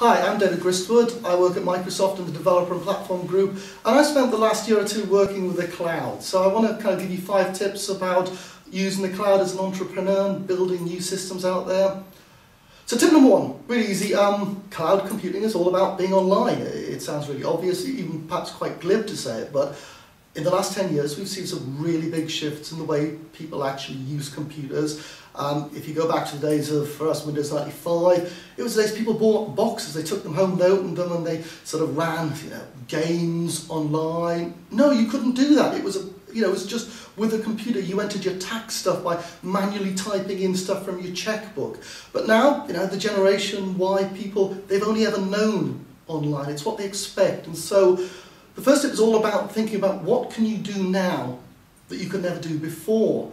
Hi, I'm David Gristwood. I work at Microsoft in the Developer and Platform Group, and I spent the last year or two working with the cloud. So I want to kind of give you 5 tips about using the cloud as an entrepreneur and building new systems out there. So tip number 1, really easy. Cloud computing is all about being online. It sounds really obvious, even perhaps quite glib to say it, but in the last 10 years, we've seen some really big shifts in the way people actually use computers. If you go back to the days of, for us, Windows 95, it was the days people bought boxes. They took them home, they opened them, and they sort of ran, games online. No, you couldn't do that. It was it was just with a computer. You entered your tax stuff by manually typing in stuff from your checkbook. But now, the Generation Y people, they've only ever known online. It's what they expect, and so. The first tip is all about thinking about what can you do now that you could never do before.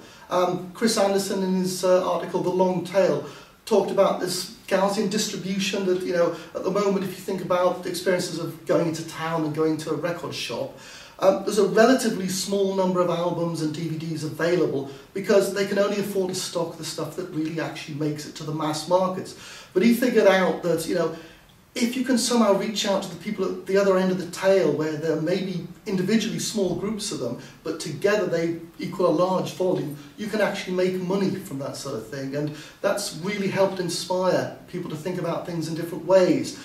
Chris Anderson in his article, The Long Tail, talked about this Gaussian distribution that, at the moment, if you think about the experiences of going into town and going to a record shop, there's a relatively small number of albums and DVDs available because they can only afford to stock the stuff that really actually makes it to the mass markets. But he figured out that, if you can somehow reach out to the people at the other end of the tail, where there may be individually small groups of them, but together they equal a large volume, you can actually make money from that sort of thing. And that's really helped inspire people to think about things in different ways.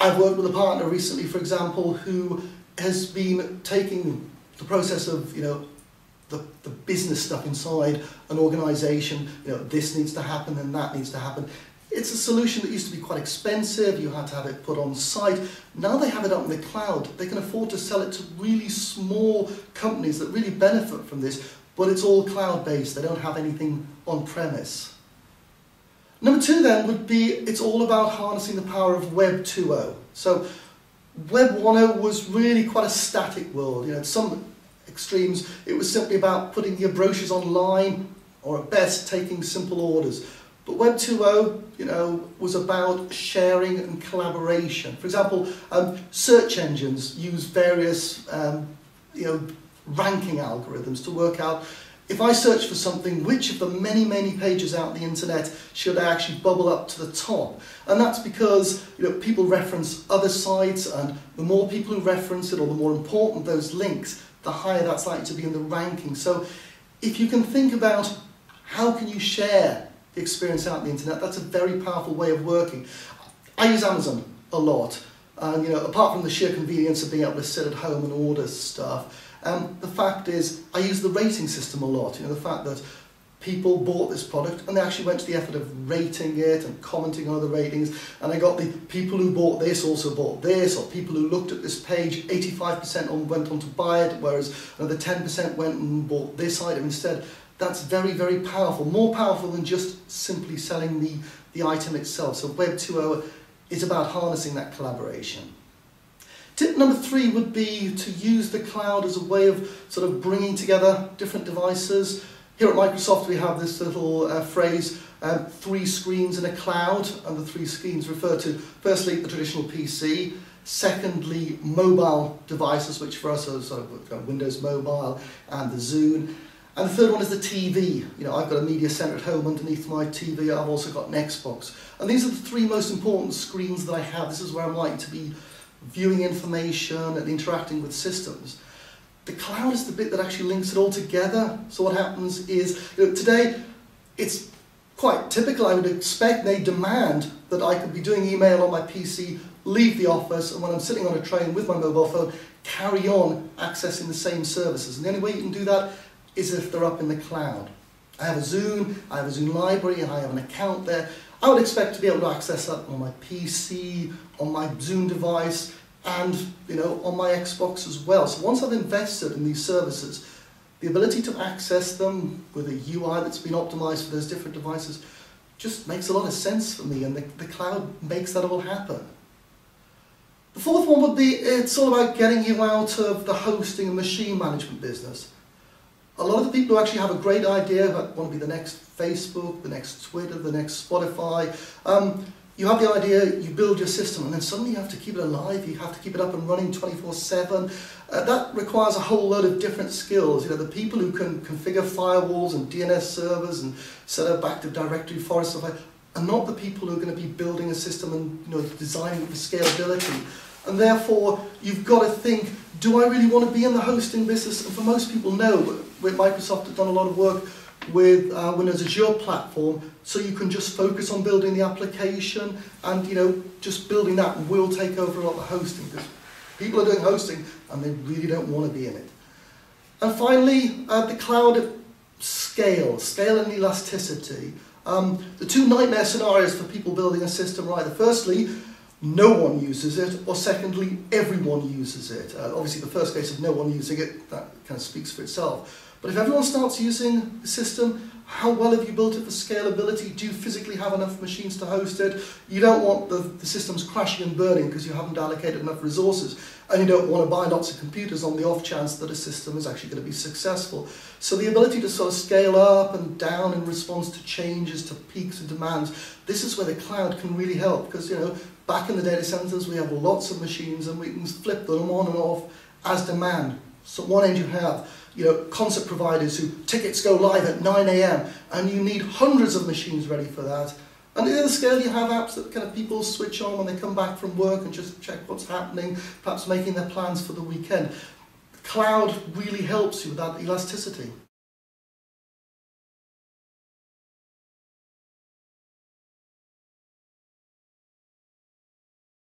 I've worked with a partner recently, for example, who has been taking the process of, the business stuff inside an organization, this needs to happen and that needs to happen. It's a solution that used to be quite expensive. You had to have it put on site. Now they have it up in the cloud. They can afford to sell it to really small companies that really benefit from this, but it's all cloud-based. They don't have anything on-premise. Number 2 then would be, it's all about harnessing the power of Web 2.0. So Web 1.0 was really quite a static world. At some extremes, it was simply about putting your brochures online, or at best, taking simple orders. But Web 2.0, was about sharing and collaboration. For example, search engines use various, ranking algorithms to work out, if I search for something, which of the many, many pages out on the internet should I actually bubble up to the top? And that's because, people reference other sites, and the more people who reference it, or the more important those links, the higher that's likely to be in the ranking. So if you can think about how can you share experience out on the internet, that's a very powerful way of working. I use Amazon a lot, and apart from the sheer convenience of being able to sit at home and order stuff, the fact is I use the rating system a lot. The fact that people bought this product and they actually went to the effort of rating it and commenting on other ratings, and I got the people who bought this also bought this, or people who looked at this page, 85% went on to buy it, whereas another 10% went and bought this item instead. That's very, very powerful. More powerful than just simply selling the item itself. So Web 2.0 is about harnessing that collaboration. Tip number 3 would be to use the cloud as a way of sort of bringing together different devices. Here at Microsoft we have this little phrase, 3 screens in a cloud, and the 3 screens refer to, firstly, the traditional PC, secondly, mobile devices, which for us are sort of Windows Mobile and the Zune, and the third one is the TV. I've got a media center at home underneath my TV. I've also got an Xbox. And these are the 3 most important screens that I have. This is where I'm likely to be viewing information and interacting with systems. The cloud is the bit that actually links it all together. So what happens is, today it's quite typical. I would expect they demand that I could be doing email on my PC, leave the office, and when I'm sitting on a train with my mobile phone, carry on accessing the same services. And the only way you can do that is if they're up in the cloud. I have a Zune library, and I have an account there. I would expect to be able to access that on my PC, on my Zune device, and on my Xbox as well. So once I've invested in these services, the ability to access them with a UI that's been optimized for those different devices just makes a lot of sense for me, and the cloud makes that all happen. The fourth one would be, it's all about getting you out of the hosting and machine management business. A lot of the people who actually have a great idea, but want to be the next Facebook, the next Twitter, the next Spotify, you have the idea, you build your system, and then suddenly you have to keep it alive, you have to keep it up and running 24/7. That requires a whole load of different skills. The people who can configure firewalls and DNS servers and set up active directory forests, and not the people who are going to be building a system and designing for scalability. And therefore, you've got to think, do I really want to be in the hosting business? And for most people, no. Microsoft have done a lot of work with Windows Azure platform, so you can just focus on building the application, and just building that will take over a lot of the hosting, because people are doing hosting and they really don't want to be in it. And finally, the cloud scale, and elasticity. The two nightmare scenarios for people building a system are either firstly, no one uses it, or secondly, everyone uses it. Obviously, the first case of no one using it, that kind of speaks for itself. But if everyone starts using the system, how well have you built it for scalability? Do you physically have enough machines to host it? You don't want the systems crashing and burning because you haven't allocated enough resources, and you don't want to buy lots of computers on the off chance that a system is actually going to be successful. So the ability to sort of scale up and down in response to changes, to peaks and demands, this is where the cloud can really help, because back in the data centers we have lots of machines and we can flip them on and off as demand. So one end you have concept providers who tickets go live at 9 AM and you need hundreds of machines ready for that. And the other scale, you have apps that people switch on when they come back from work and just check what's happening, perhaps making their plans for the weekend. Cloud really helps you with that elasticity.